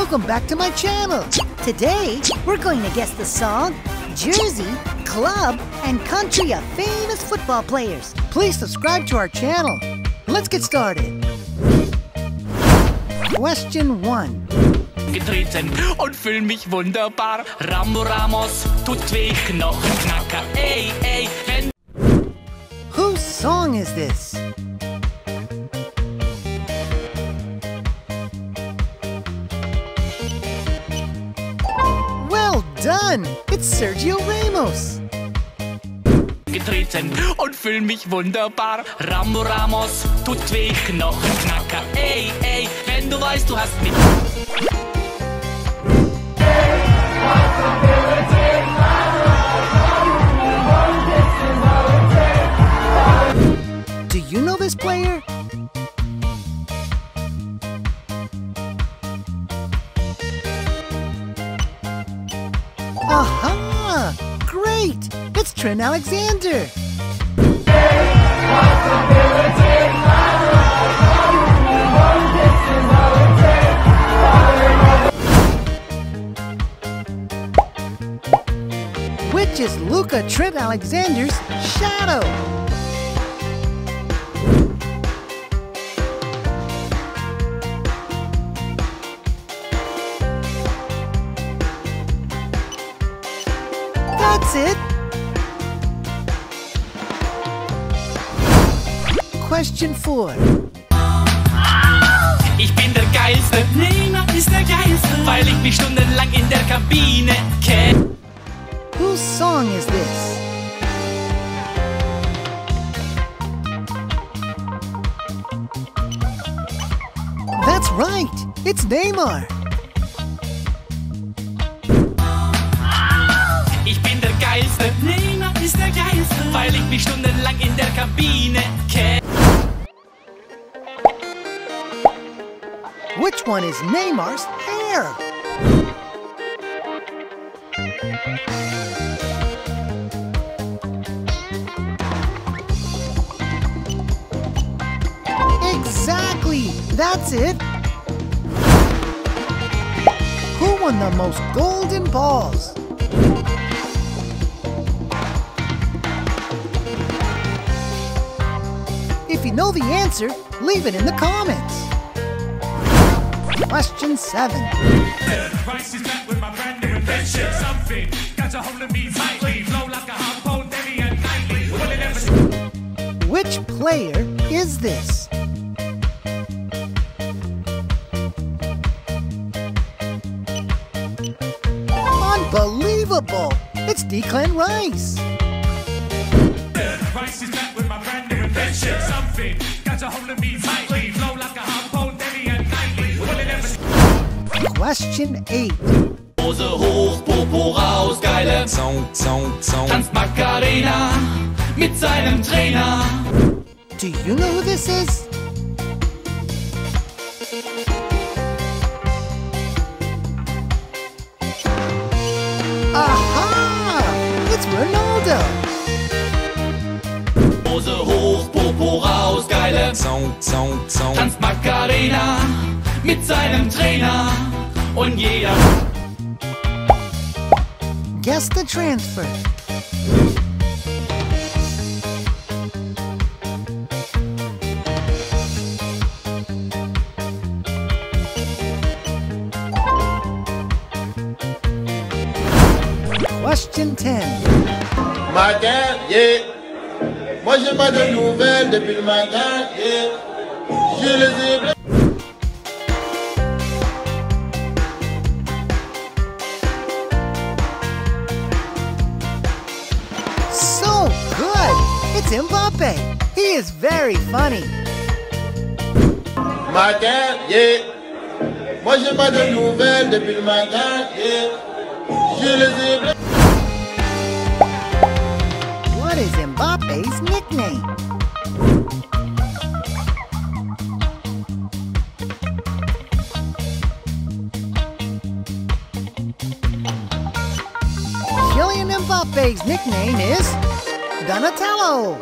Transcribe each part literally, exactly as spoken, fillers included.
Welcome back to my channel. Today, we're going to guess the song, jersey, club, and country of famous football players. Please subscribe to our channel. Let's get started. Question one. Getreten und fühl mich wunderbar. Rambo Ramos tut mich noch knacker. Ey, ey, wenn... Whose song is this? Well done! It's Sergio Ramos. Getreten und fühl mich wunderbar. Rambo Ramos tut mich noch knacker. Ey, ey, wenn du weißt, du hast mich... Do you know this player? Aha! Great! It's Trent Alexander! Which is Luca Trent Alexander's shadow? That's it! Question four. Ich bin der Geilste, Neymar ist der Geilste, weil ich mich stundenlang in der Kabine kenne. Whose song is this? That's right! It's Neymar! Ich bin der Geilste, Neymar ist der Geilste, weil ich mich stundenlang in der Kabine kenne. Which one is Neymar's hair? Exactly! That's it! Who won the most golden balls? If you know the answer, leave it in the comments! Question seven. Rice is back with my brand new invention. Something got a hold of me tightly. Flow like a hot daily and nightly. Will it ever... Which player is this? Unbelievable! It's Declan Rice! Rice is back with my brand new invention. Something got a hold of me tightly. Flow like a hot cold daily and nightly. Will it ever... Question eight. Hose hoch, Popo raus, geile Sound, Sound, Sound. Tanzt Macarena mit seinem Trainer. Do you know who this is? Aha! It's Ronaldo! Hose hoch, Popo raus, geile Sound, Sound, Sound. Tanzt Macarena mit seinem Trainer und jeder. Guess the transfer. Question ten. Matin, yeah. Moi j'ai pas de nouvelles depuis le matin et je les ai blessés. So good! It's Mbappe! He is very funny! Matin, yeah! Moi j'ai pas de nouvelles depuis le matin et je les ai blessés. What is Mbappe's nickname? Kylian Mbappe's nickname is Donatello.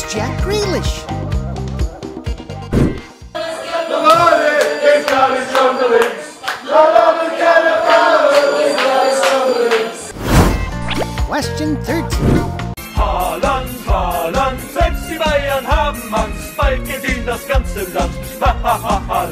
It's Jack Grealish. Question thirteen. Haaland, Haaland, selbst die Bayern haben Angst. Bald gesehen das ganze Land. Ha ha ha ha.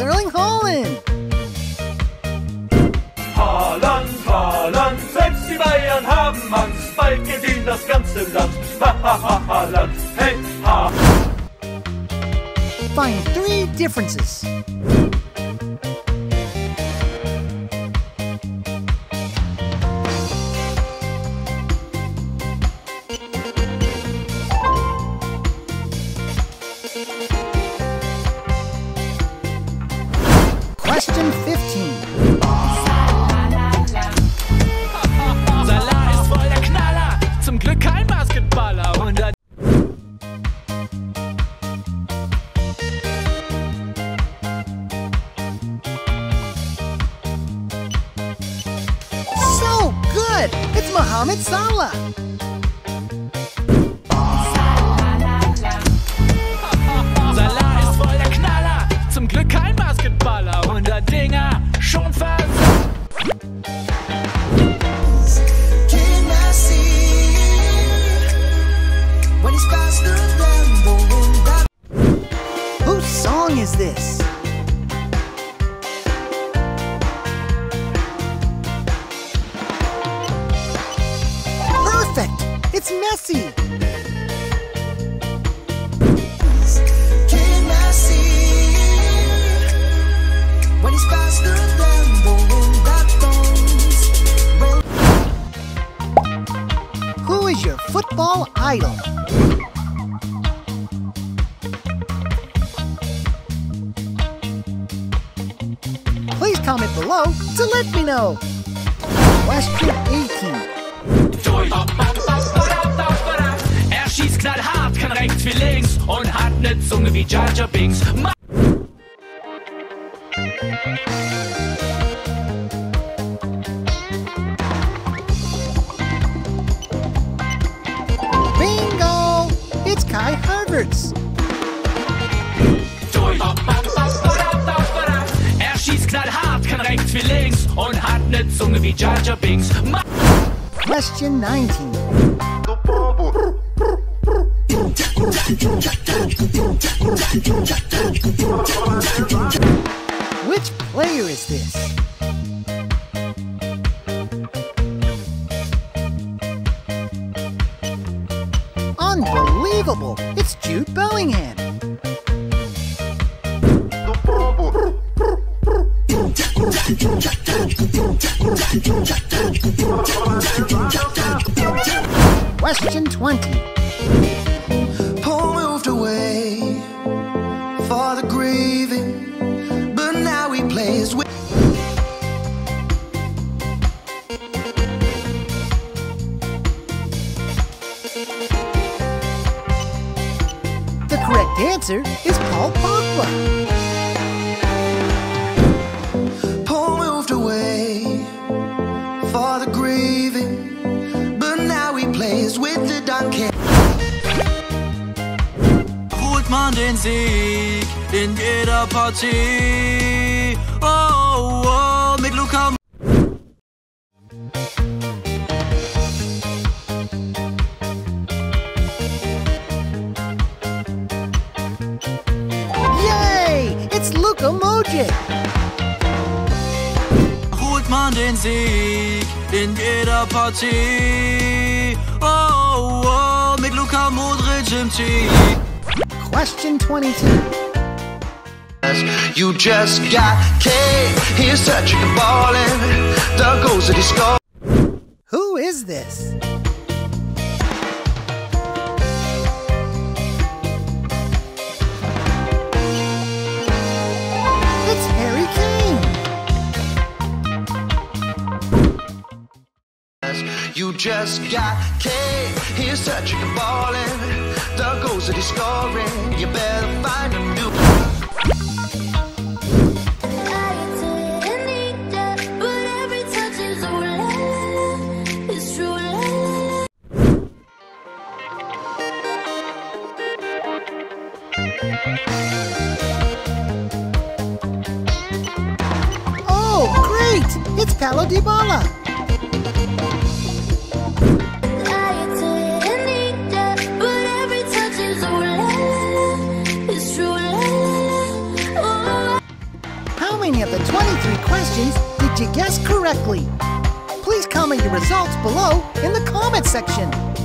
Erling Haaland! Haaland, Haaland, selbst die Bayern haben Angst, bald gesehen das ganze Land. Ha ha ha Haaland, hey ha! Find three differences. Question fifteen. Salah ist voll der Knaller. Zum Glück kein Basketballer. So good. It's Mohamed Salah. Salah ist voll der Knaller. Zum Glück kein Basketballer. Dinger schon fast. Whose song is this? Perfect. It's Messi. Your football idol. Please comment below to let me know. Question eighteen. Er schießt knallhart, kann rechts wie links und hat eine Zunge wie Jaja Binks. Er schießt knallhart, kann rechts wie links und hat eine Zunge wie Jaja Binks. Question nineteen. Which player is this? Unbelievable! It's Jude Bellingham. Question twenty. Paul moved away for the grieving, but now he plays with. The answer is Paul Pogwa. Paul moved away for the grieving, but now he plays with the donkey. Holt man den Sieg in jeder Partie. Oh, oh, mit Luca. Holt man den Sieg in jeder Partie. Oh, oh, mit Luka Modric im Team. Question twenty-two. You just got cake. He's touching the ball and the goals that he scored. Who is this? You just got K. He's touching the ball and the goals that he's scoring. You better find a new. Oh, great! It's Paulo Dybala! How many of the twenty-three questions did you guess correctly? Please comment your results below in the comment section.